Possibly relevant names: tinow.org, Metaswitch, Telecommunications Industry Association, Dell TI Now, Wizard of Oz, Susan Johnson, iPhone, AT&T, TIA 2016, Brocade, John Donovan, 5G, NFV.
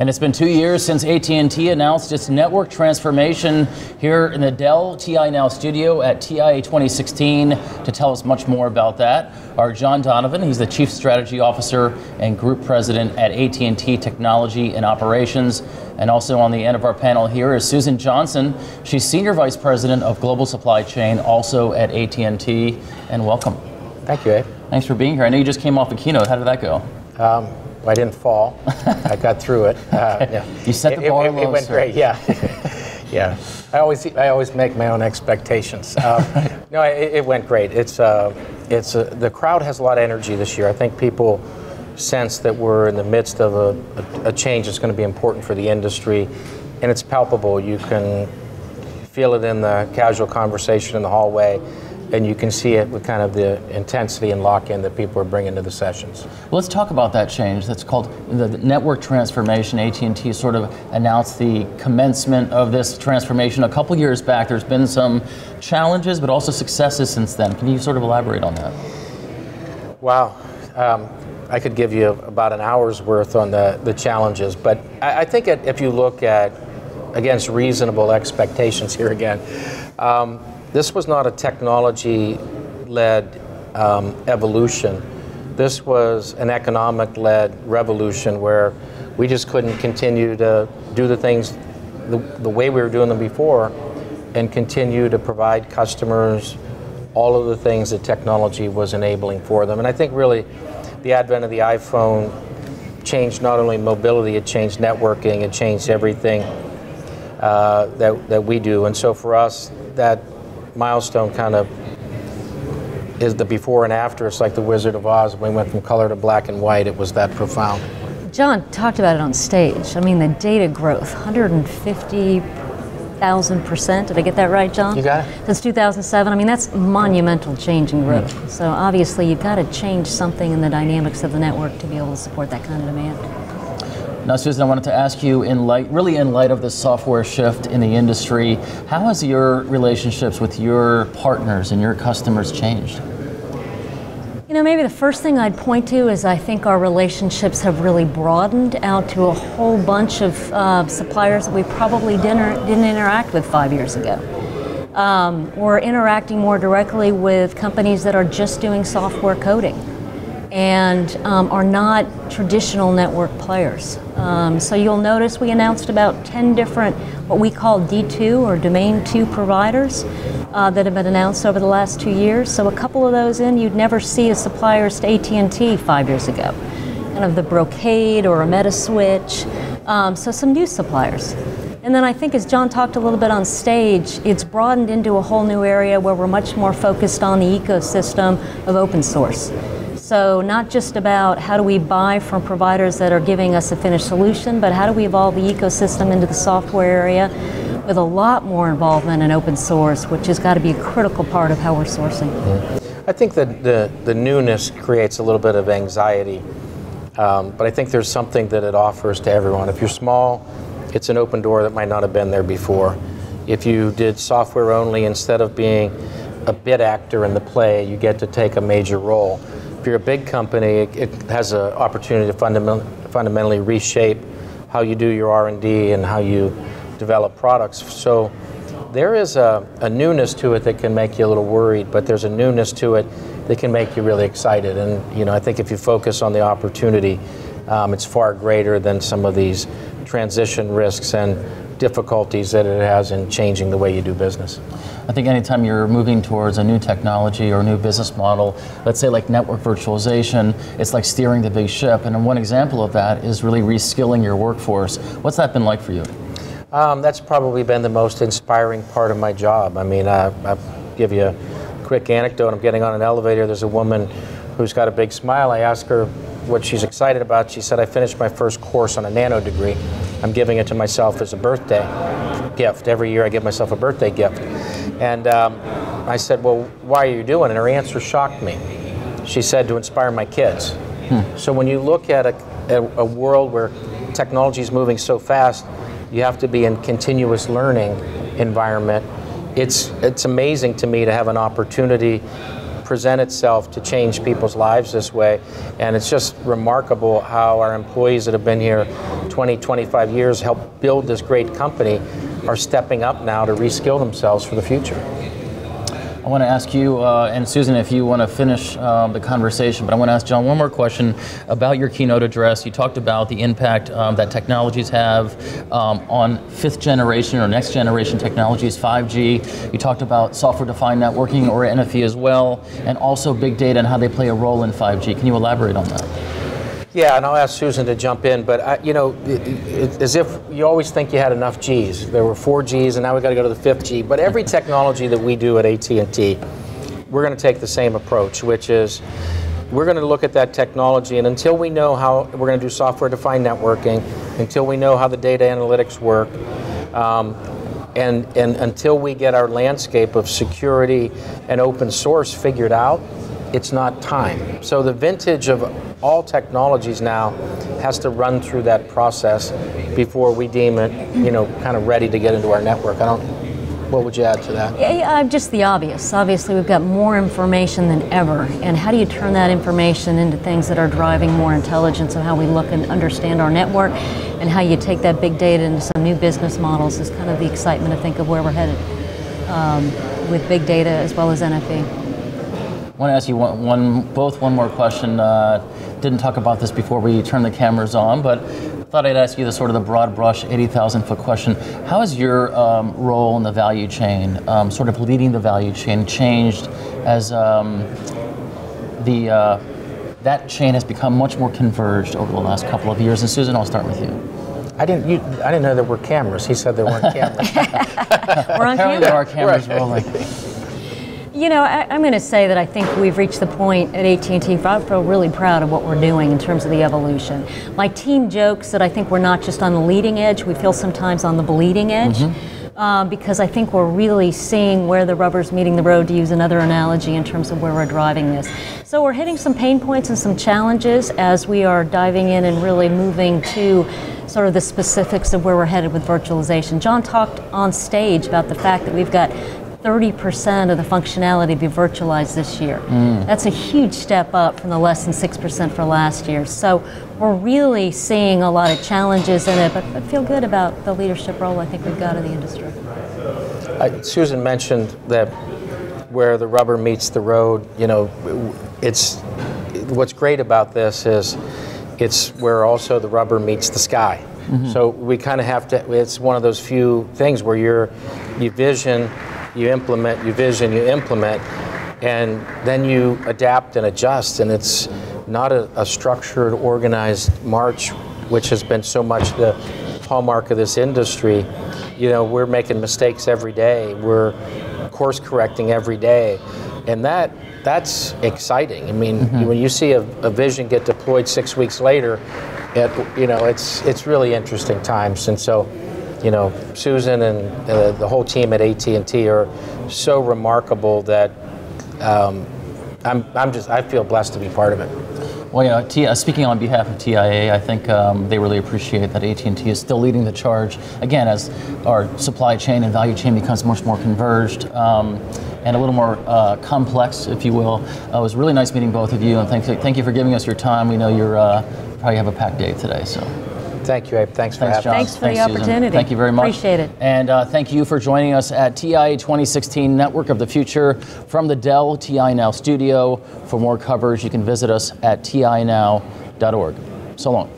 And it's been 2 years since AT&T announced its network transformation here in the Dell TI Now studio at TIA 2016. To tell us much more about that are John Donovan. He's the Chief Strategy Officer and Group President at AT&T Technology and Operations. And also on the end of our panel here is Susan Johnson. She's Senior Vice President of Global Supply Chain, also at AT&T. And welcome. Thank you, Ed. Thanks for being here. I know you just came off a keynote. How did that go? I didn't fall. I got through it. Yeah. You set the bar low. It went great. Yeah, yeah. I always make my own expectations. No, it went great. The crowd has a lot of energy this year. I think people sense that we're in the midst of a change that's going to be important for the industry, and it's palpable. You can feel it in the casual conversation in the hallway, and you can see it with kind of the intensity and lock-in that people are bringing to the sessions. Well, let's talk about that change. That's called the network transformation. AT&T sort of announced the commencement of this transformation a couple years back. There's been some challenges, but also successes since then. Can you sort of elaborate on that? Wow. I could give you about an hour's worth on the challenges, but I think if you look at, against reasonable expectations here again, this was not a technology-led evolution. This was an economic-led revolution where we just couldn't continue to do the things the way we were doing them before and continue to provide customers all of the things that technology was enabling for them. And I think really the advent of the iPhone changed not only mobility, it changed networking, it changed everything that we do. And so for us, that milestone kind of is the before and after. It's like the Wizard of Oz. When we went from color to black and white, it was that profound. John talked about it on stage. I mean, the data growth, 150,000%. Did I get that right, John? You got it. Since 2007. I mean, that's monumental change in growth. Mm-hmm. So obviously, you've got to change something in the dynamics of the network to be able to support that kind of demand. Now, Susan, I wanted to ask you, in light of the software shift in the industry, how has your relationships with your partners and your customers changed? You know, maybe the first thing I'd point to is I think our relationships have really broadened out to a whole bunch of suppliers that we probably didn't interact with 5 years ago. We're interacting more directly with companies that are just doing software coding and are not traditional network players. So you'll notice we announced about 10 different what we call D2 or Domain 2 providers that have been announced over the last 2 years. So a couple of those in you'd never see as suppliers to AT&T 5 years ago. Kind of the Brocade or a Metaswitch, so some new suppliers. And then I think as John talked a little bit on stage, it's broadened into a whole new area where we're much more focused on the ecosystem of open source. So not just about how do we buy from providers that are giving us a finished solution, but how do we evolve the ecosystem into the software area with a lot more involvement in open source, which has got to be a critical part of how we're sourcing. I think that the newness creates a little bit of anxiety, but I think there's something that it offers to everyone. If you're small, it's an open door that might not have been there before. If you did software only, instead of being a bit actor in the play, you get to take a major role. If you're a big company, it has an opportunity to fundamentally reshape how you do your R&D and how you develop products. So there is a newness to it that can make you a little worried, but there's a newness to it that can make you really excited. And you know, I think if you focus on the opportunity, it's far greater than some of these transition risks and difficulties that it has in changing the way you do business. I think anytime you're moving towards a new technology or a new business model, let's say like network virtualization, it's like steering the big ship. And one example of that is really reskilling your workforce. What's that been like for you? That's probably been the most inspiring part of my job. I mean, I'll give you a quick anecdote. I'm getting on an elevator. There's a woman who's got a big smile. I ask her what she's excited about. She said, I finished my first course on a nano degree. I'm giving it to myself as a birthday gift. Every year I give myself a birthday gift. And I said, well, why are you doing it? And her answer shocked me. She said, to inspire my kids. So when you look at a world where technology is moving so fast, you have to be in continuous learning environment. It's amazing to me to have an opportunity present itself to change people's lives this way. And it's just remarkable how our employees that have been here 20, 25 years, helped build this great company, are stepping up now to reskill themselves for the future. I want to ask you, and Susan, if you want to finish the conversation, but I want to ask John one more question about your keynote address. You talked about the impact that technologies have on fifth generation or next generation technologies, 5G. You talked about software-defined networking, or NFV as well, and also big data and how they play a role in 5G. Can you elaborate on that? Yeah, and I'll ask Susan to jump in, but you know, it's as if you always think you had enough Gs. There were 4 Gs, and now we've got to go to the 5th G. But every technology that we do at AT&T, we're going to take the same approach, which is we're going to look at that technology, and until we know how we're going to do software-defined networking, until we know how the data analytics work, and until we get our landscape of security and open source figured out, it's not time. So the vintage of all technologies now has to run through that process before we deem it, you know, kind of ready to get into our network. What would you add to that? Yeah, just the obvious. Obviously, we've got more information than ever, and how do you turn that information into things that are driving more intelligence of how we look and understand our network, and how you take that big data into some new business models is kind of the excitement, I think, of where we're headed with big data as well as NFV. I want to ask you one more question. Didn't talk about this before we turned the cameras on, but thought I'd ask you the sort of the broad brush, 80,000-foot question. How has your role in the value chain, sort of leading the value chain, changed as that chain has become much more converged over the last couple of years? And Susan, I'll start with you. I didn't know there were cameras. He said there weren't cameras. We're on camera. There are cameras rolling. You know, I'm going to say that I think we've reached the point at AT&T, I feel really proud of what we're doing in terms of the evolution. My team jokes that I think we're not just on the leading edge, we feel sometimes on the bleeding edge, because I think we're really seeing where the rubber's meeting the road, to use another analogy, in terms of where we're driving this. So we're hitting some pain points and some challenges as we are diving in and really moving to sort of the specifics of where we're headed with virtualization. John talked on stage about the fact that we've got 30% of the functionality be virtualized this year. That's a huge step up from the less than 6% for last year. So we're really seeing a lot of challenges in it, but I feel good about the leadership role I think we've got in the industry. Susan mentioned that where the rubber meets the road, you know, it's what's great about this is it's where also the rubber meets the sky. So we kind of have to, it's one of those few things where you vision, you implement, you vision, you implement, and then you adapt and adjust, and it's not a structured, organized march, which has been so much the hallmark of this industry. You know, we're making mistakes every day, we're course correcting every day, and that's exciting. I mean, when you see a vision get deployed 6 weeks later, you know, it's really interesting times. And so, you know, Susan and the whole team at AT&T are so remarkable that I feel blessed to be part of it. Well, you know, speaking on behalf of TIA, I think they really appreciate that AT&T is still leading the charge, again, as our supply chain and value chain becomes much more converged and a little more complex, if you will. It was really nice meeting both of you, and thank you for giving us your time. We know you're probably have a packed day today, so. Thank you, Abe. Thanks for having us. Thanks for the opportunity. Susan. Thank you very much. Appreciate it. And thank you for joining us at TIA 2016 Network of the Future from the Dell TI Now studio. For more coverage, you can visit us at tinow.org. So long.